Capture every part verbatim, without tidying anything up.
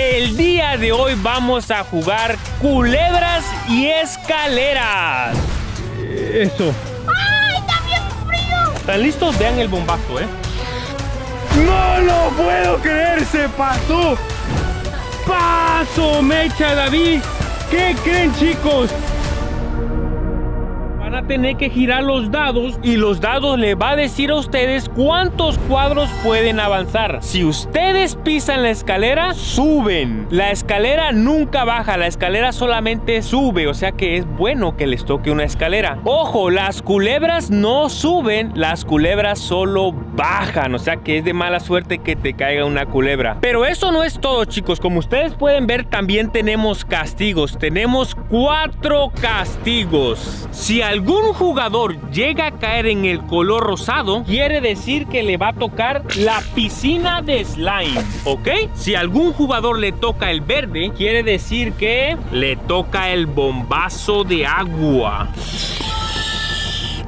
El día de hoy vamos a jugar Culebras y Escaleras. Eso. ¡Ay, está bien frío! ¿Están listos? Vean el bombazo, ¿eh? ¡No lo puedo creer! ¡Se pasó! ¡Paso, Mecha, David! ¿Qué creen, chicos? Van a tener que girar los dados y los dados les va a decir a ustedes cuántos cuadros pueden avanzar. Si ustedes pisan la escalera, suben. La escalera nunca baja, la escalera solamente sube, o sea que es bueno que les toque una escalera. Ojo, las culebras no suben, las culebras solo bajan, o sea que es de mala suerte que te caiga una culebra. Pero eso no es todo, chicos. Como ustedes pueden ver, también tenemos castigos. Tenemos cuatro castigos. Si algún jugador llega a caer en el color rosado, quiere decir que le va a tocar la piscina de slime, ¿ok? Si algún jugador le toca el verde, quiere decir que le toca el bombazo de agua.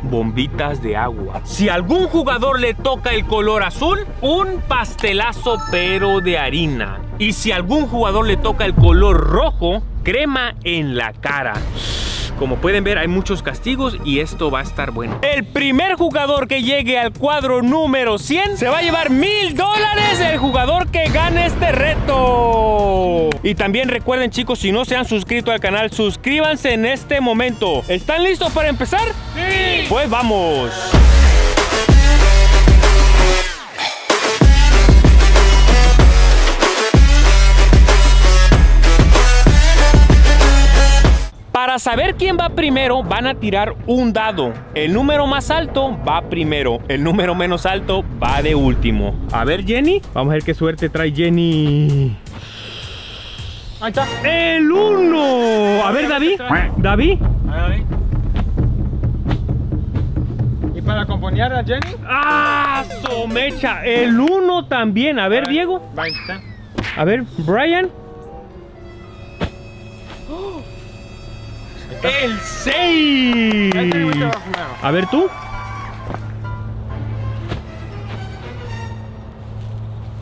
Bombitas de agua. Si algún jugador le toca el color azul, un pastelazo pero de harina. Y si algún jugador le toca el color rojo, crema en la cara. Como pueden ver, hay muchos castigos y esto va a estar bueno. El primer jugador que llegue al cuadro número cien se va a llevar mil dólares. El jugador que gane este reto. Y también recuerden, chicos, si no se han suscrito al canal, suscríbanse en este momento. ¿Están listos para empezar? ¡Sí! Pues vamos. Para saber quién va primero, van a tirar un dado. El número más alto va primero. El número menos alto va de último. A ver, Jenny. Vamos a ver qué suerte trae Jenny. Ahí está. ¡El uno! A ver, David. David. A ver, David. ¿Y para acompañar a Jenny? ¡Ah, somecha! El uno también. A ver, Diego. A ver, Brian. El seis. A ver tú.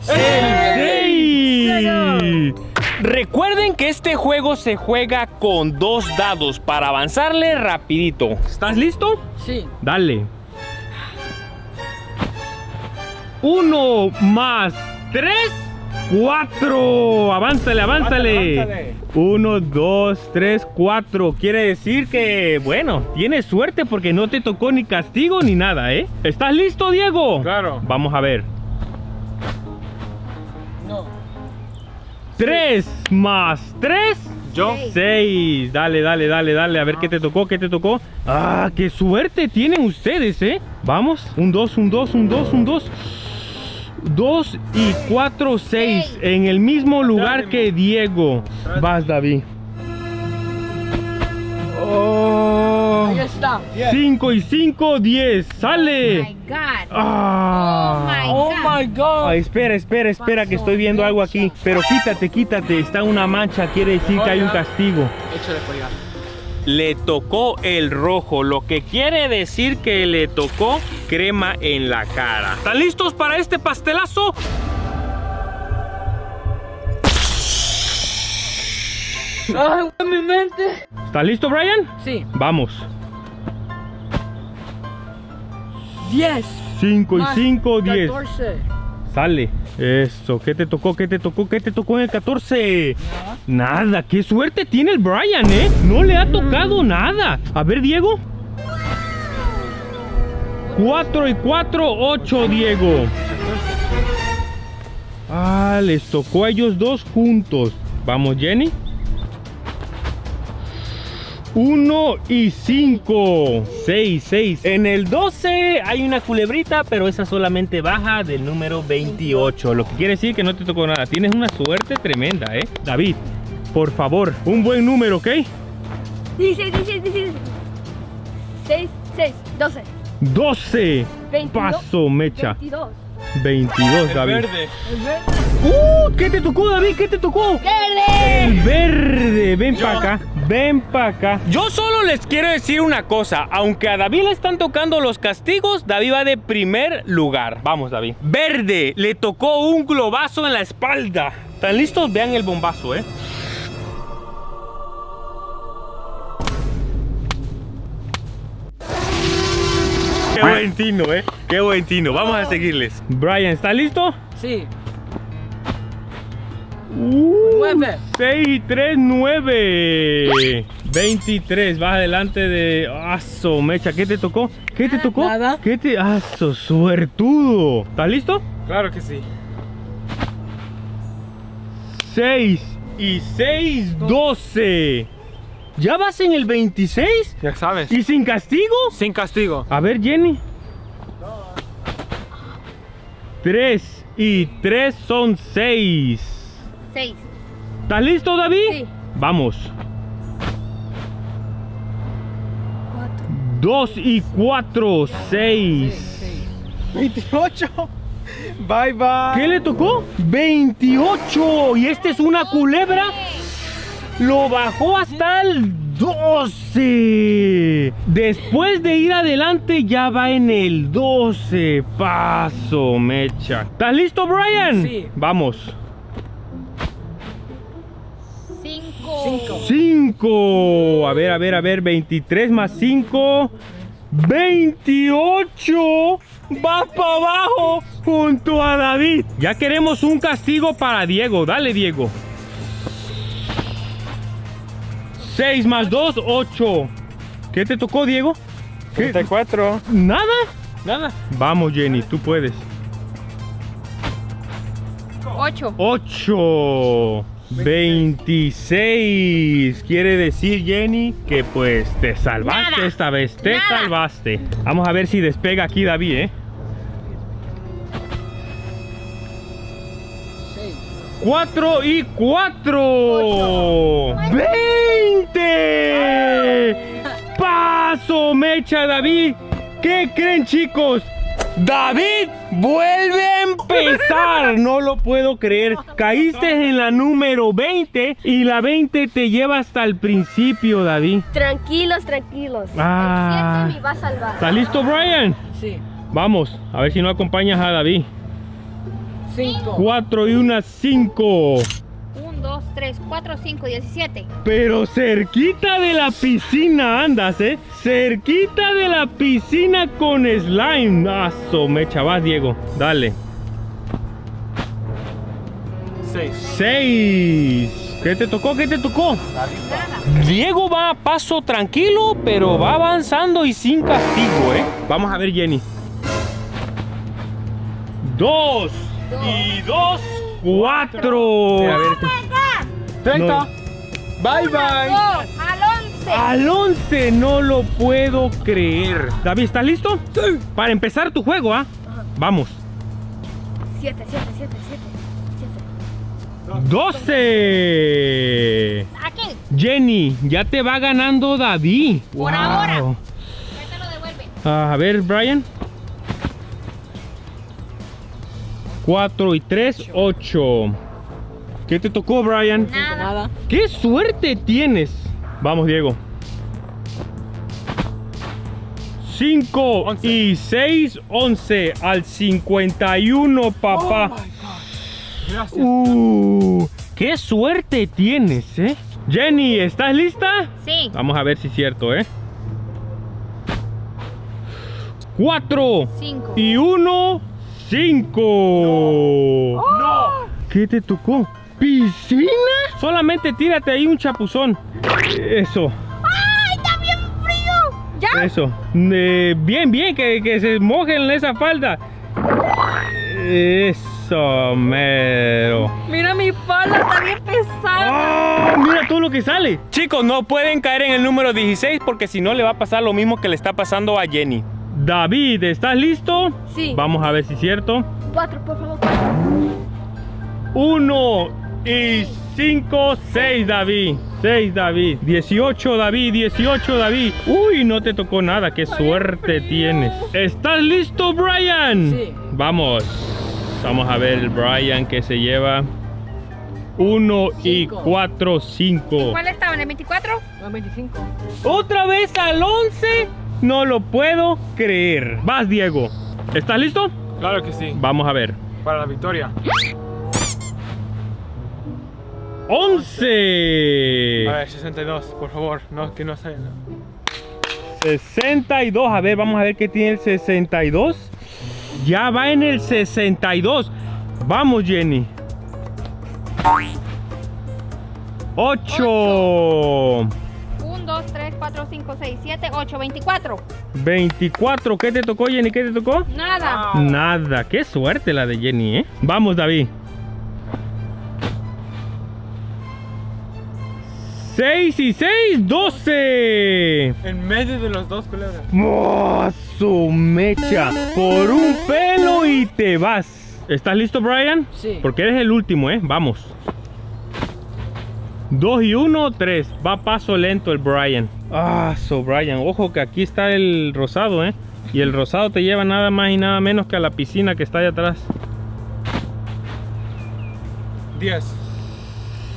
El seis. Recuerden que este juego se juega con dos dados para avanzarle rapidito. ¿Estás listo? Sí. Dale. Uno más tres. ¡Cuatro! ¡Avánzale, avánzale! avánzale Uno, dos, tres, cuatro. Quiere decir que, bueno, tienes suerte porque no te tocó ni castigo ni nada, ¿eh? ¿Estás listo, Diego? Claro. Vamos a ver. No. Tres sí. más tres. Yo. Seis. Dale, dale, dale, dale. A ver ah. qué te tocó, qué te tocó. ¡Ah, qué suerte tienen ustedes, eh! Vamos. Un, dos, un, dos, un, dos, un, dos. dos y cuatro, seis. En el mismo lugar que Diego. Vas, David. Oh, ahí está. cinco y cinco, diez. Sale. Oh my God. Ah. Oh my God. Ay, espera, espera, espera, que estoy viendo algo aquí. Pero quítate, quítate. Está una mancha. Quiere decir que hay un castigo. Échale por allá. Le tocó el rojo, lo que quiere decir que le tocó crema en la cara. ¿Están listos para este pastelazo? ¡Ay, mi mente! ¿Estás listo, Brian? Sí. Vamos. diez. cinco y cinco, diez. Sale. Eso, ¿qué te tocó? ¿Qué te tocó? ¿Qué te tocó en el catorce? Nada. Nada, qué suerte tiene el Brian, ¿eh? No le ha tocado mm. nada. A ver, Diego. cuatro y cuatro, ocho, Diego. Ah, les tocó a ellos dos juntos. Vamos, Jenny. uno y cinco, seis, seis. En el doce hay una culebrita, pero esa solamente baja del número veintiocho. Lo que quiere decir que no te tocó nada. Tienes una suerte tremenda, ¿eh? David, por favor, un buen número, ¿ok? dieciséis, dieciséis, dieciséis. seis, seis, doce. doce. veintidós, paso, Mecha. veintidós, veintidós, David. El verde. El verde. Uh, ¿qué te tocó, David? ¿Qué te tocó? ¡Verde! El verde. Ven para acá. Ven para acá. Yo solo les quiero decir una cosa. Aunque a David le están tocando los castigos, David va de primer lugar. Vamos, David. Verde. Le tocó un globazo en la espalda. ¿Están listos? Vean el bombazo, ¿eh? Qué buen tino, ¿eh? Qué buen tino. Vamos a seguirles. Brian, ¿está listo? Sí. nueve. Uh, seis y tres, nueve. veintitrés, vas adelante de... ¡Aso, Mecha! ¿Qué te tocó? ¿Qué te tocó? Nada. ¿Qué te...? ¡Aso, suertudo! ¿Estás listo? Claro que sí. seis y seis, doce. ¿Ya vas en el veintiséis? Ya sabes. ¿Y sin castigo? Sin castigo. A ver, Jenny. tres y tres son seis. seis. ¿Estás listo, David? Sí. Vamos. dos y cuatro, seis. veintiocho. Bye, bye. ¿Qué le tocó? veintiocho. Y esta es una culebra. Lo bajó hasta el doce. Después de ir adelante, ya va en el doce. Paso, Mecha. ¿Estás listo, Brian? Sí. Vamos. cinco. A ver, a ver, a ver. veintitrés más cinco. veintiocho. Va para abajo junto a David. Ya queremos un castigo para Diego. Dale, Diego. seis más dos, ocho. ¿Qué te tocó, Diego? treinta y cuatro. ¿Nada? Nada. Vamos, Jenny, tú puedes. ocho. ocho. veintiséis. Quiere decir, Jenny, que pues te salvaste. Nada. Esta vez. Te Nada. salvaste. Vamos a ver si despega aquí David, ¿eh? cuatro y cuatro. veinte. Paso, Mecha, David. ¿Qué creen, chicos? David vuelve a empezar. No lo puedo creer. Caíste en la número veinte y la veinte te lleva hasta el principio, David. Tranquilos, tranquilos. Ah. El siete me va a salvar. ¿Está listo, Brian? Sí. Vamos, a ver si no acompañas a David. cuatro y una, cinco. uno, dos, tres, cuatro, cinco, diecisiete. Pero cerquita de la piscina andas, ¿eh? Cerquita de la piscina con slime. Aso, Mecha, vas, Diego. Dale. seis. ¿Qué te tocó? ¿Qué te tocó? Diego va a paso tranquilo, pero va avanzando y sin castigo, ¿eh? Vamos a ver, Jenny. dos. Y dos, cuatro. Oh my God. treinta. No. Bye, uno, bye. Dos, al once. Al once, no lo puedo creer. David, ¿estás listo? Sí. Para empezar tu juego, ¿ah? ¿eh? Vamos. siete, siete, siete, siete. doce. Aquí. Jenny, ya te va ganando David. Por wow. ahora. Ya te lo devuelve. Ah, a ver, Brian. cuatro y tres, ocho. ¿Qué te tocó, Brian? Nada. ¡Qué suerte tienes! Vamos, Diego. cinco y seis, once. Al cincuenta y uno, papá. Oh, gracias. Uh, ¡Qué suerte tienes, eh! Jenny, ¿estás lista? Sí. Vamos a ver si es cierto, eh. cuatro y uno, cinco. No. Oh. ¿Qué te tocó? ¿Piscina? Solamente tírate ahí un chapuzón. Eso. ¡Ay, está bien frío! ¿Ya? Eso. Eh, bien, bien, que, que se mojen esa falda. Eso, mero. Mira mi falda, está bien pesada. Oh, mira todo lo que sale. Chicos, no pueden caer en el número dieciséis porque si no le va a pasar lo mismo que le está pasando a Jenny. David, ¿estás listo? Sí. Vamos a ver si es cierto. Cuatro, por favor. Uno y cinco, seis, David. Seis, David. Dieciocho, David. Dieciocho, David. Uy, no te tocó nada. Qué suerte tienes. ¿Estás listo, Brian? Sí. Vamos. Vamos a ver el Brian que se lleva. uno y cuatro, cinco. ¿Cuál estaba? ¿En el veinticuatro? No, el veinticinco. ¿Otra vez al once? No lo puedo creer. Vas, Diego. ¿Estás listo? Claro que sí. Vamos a ver. Para la victoria. once. A ver, sesenta y dos, por favor, no, que no sale. sesenta y dos, a ver, vamos a ver qué tiene el sesenta y dos. Ya va en el sesenta y dos. Vamos, Jenny. ocho. uno, dos, tres, cuatro, cinco, seis, siete, ocho, veinticuatro. veinticuatro, ¿qué te tocó, Jenny? ¿Qué te tocó? Nada. Wow. Nada, qué suerte la de Jenny, ¿eh? Vamos, David. seis y seis, doce. En medio de los dos, culebras. ¡Oh, su mecha! Por un pelo y te vas. ¿Estás listo, Brian? Sí. Porque eres el último, ¿eh? Vamos. dos y uno, tres. Va paso lento el Brian. Ah, so Brian. Ojo que aquí está el rosado, ¿eh? Y el rosado te lleva nada más y nada menos que a la piscina que está allá atrás. diez.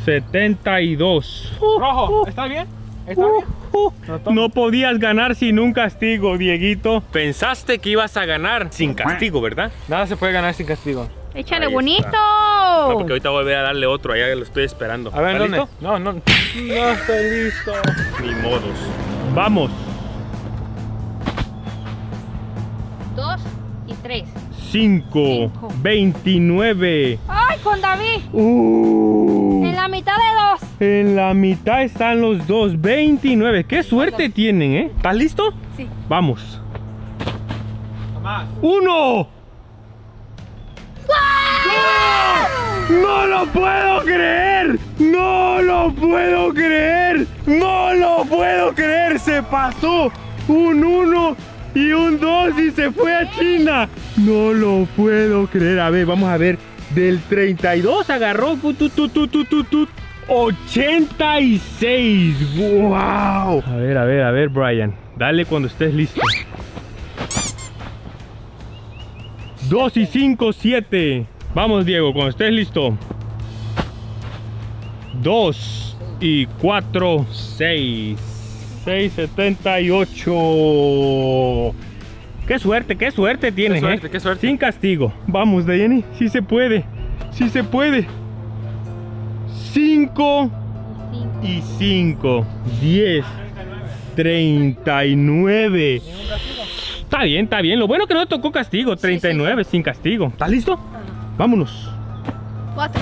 setenta y dos. Uh, Rojo, ¿está bien? ¿Está uh, bien? Uh, no podías ganar sin un castigo, Dieguito. Pensaste que ibas a ganar sin castigo, ¿verdad? Nada se puede ganar sin castigo. Échale bonito. No, porque ahorita voy a darle otro, allá lo estoy esperando. A ver, ¿dónde? Listo? No, no, no estoy listo. Ni modos. Vamos. dos y tres. cinco, veintinueve. ¡Ay, con David! Uh, en la mitad de dos. En la mitad están los dos. veintinueve. ¡Qué suerte dos. tienen, eh! ¿Estás listo? Sí. Vamos. Tomás. ¡Uno! ¡No lo puedo creer! ¡No lo puedo creer! ¡No lo puedo creer! ¡Se pasó! Un uno y un dos y se fue a China. ¡No lo puedo creer! A ver, vamos a ver. Del treinta y dos agarró tu, tu, tu, tu, tu, tu, ochenta y seis. ¡Wow! A ver, a ver, a ver, Brian. Dale cuando estés listo. dos y cinco, siete. Vamos, Diego, cuando estés listo. dos y cuatro, seis. seis, setenta y ocho. Qué suerte, qué suerte tienes, qué suerte, eh. Qué suerte. Sin castigo. Vamos, Jenny, sí se puede. Sí se puede. cinco y cinco. diez. treinta y nueve. Está bien, está bien. Lo bueno que no tocó castigo. treinta y nueve, sí, sí. Sin castigo. ¿Estás listo? Vámonos. Cuatro.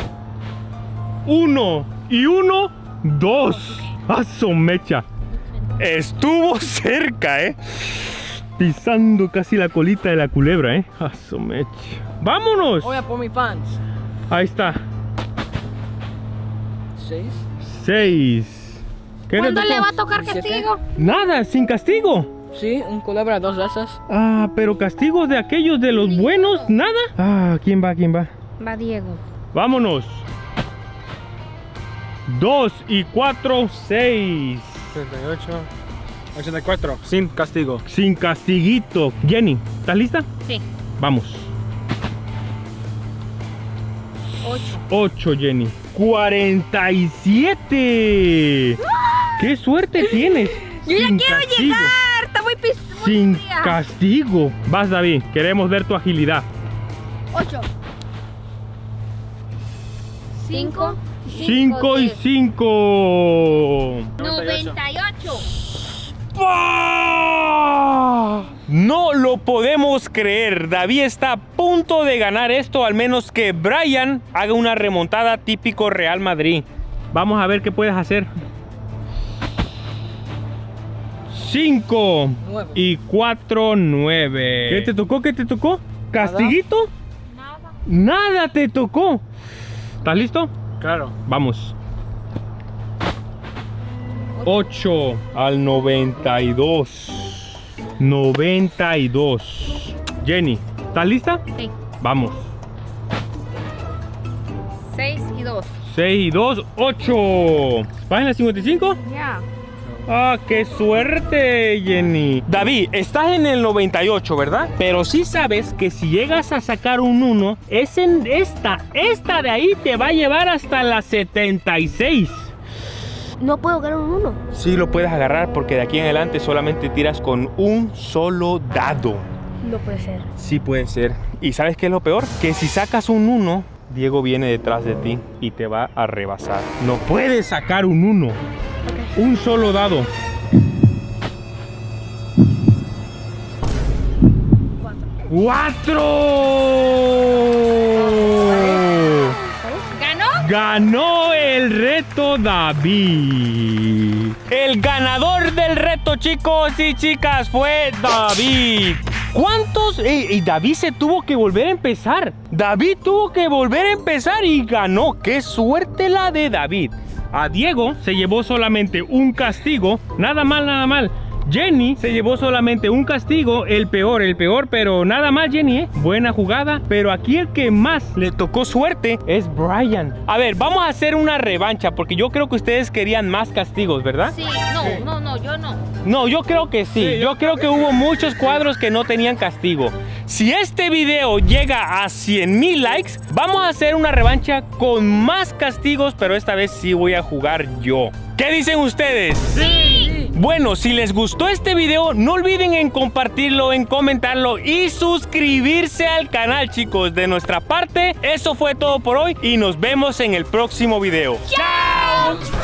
Uno y uno, dos. ¡Aso mecha! Estuvo cerca, ¿eh? Pisando casi la colita de la culebra, ¿eh? ¡Aso mecha! ¡Vámonos! Voy a por mi pants. Ahí está. Seis. Seis. ¿Cuándo le va a tocar castigo? Nada, sin castigo. Sí, un culebra, dos razas. Ah, pero castigos de aquellos de los Diego. buenos, nada. Ah, ¿quién va? ¿Quién va? Va Diego. Vámonos. dos y cuatro, seis. treinta y ocho, ochenta y cuatro. Sin castigo. Sin castiguito. Jenny, ¿estás lista? Sí. Vamos. ocho, Jenny. cuarenta y siete. ¡Ah! ¡Qué suerte tienes! Yo ya quiero castigo. llegar. Sin castigo. Vas, David, queremos ver tu agilidad. ocho. cinco. cinco y cinco. noventa y ocho. ¡Oh! No lo podemos creer. David está a punto de ganar esto, al menos que Brian haga una remontada típico Real Madrid. Vamos a ver qué puedes hacer. cinco y cuatro, nueve. ¿Qué te tocó? ¿Qué te tocó? ¿Castiguito? Nada. Nada te tocó. ¿Estás listo? Claro. Vamos. ocho al noventa y dos. noventa y dos. Jenny, ¿estás lista? Sí. Vamos. seis y dos. seis y dos, ocho. ¿Vas en la cincuenta y cinco? Ya. Yeah. ¡Ah, qué suerte, Jenny! David, estás en el noventa y ocho, ¿verdad? Pero sí sabes que si llegas a sacar un uno, es en esta. Esta de ahí te va a llevar hasta la setenta y seis. ¿No puedo agarrar un uno? Sí, lo puedes agarrar porque de aquí en adelante solamente tiras con un solo dado. No puede ser. Sí puede ser. ¿Y sabes qué es lo peor? Que si sacas un uno, Diego viene detrás de ti y te va a rebasar. No puedes sacar un uno. Okay. Un solo dado. Cuatro. ¡Cuatro! ¿Ganó? ¡Ganó el reto David! El ganador del reto, chicos y chicas, fue David. ¿Cuántos? Y, y David se tuvo que volver a empezar. David tuvo que volver a empezar y ganó. ¡Qué suerte la de David! A Diego se llevó solamente un castigo. Nada mal, nada mal. Jenny se llevó solamente un castigo. El peor, el peor, pero nada mal, Jenny, ¿eh? Buena jugada. Pero aquí el que más le tocó suerte es Brian. A ver, vamos a hacer una revancha, porque yo creo que ustedes querían más castigos, ¿verdad? Sí, no, no, no, yo no. No, yo creo que sí. sí yo... yo creo que hubo muchos cuadros que no tenían castigo. Si este video llega a cien mil likes, vamos a hacer una revancha con más castigos, pero esta vez sí voy a jugar yo. ¿Qué dicen ustedes? ¡Sí! Bueno, si les gustó este video, no olviden en compartirlo, en comentarlo y suscribirse al canal, chicos. De nuestra parte, eso fue todo por hoy y nos vemos en el próximo video. ¡Chao!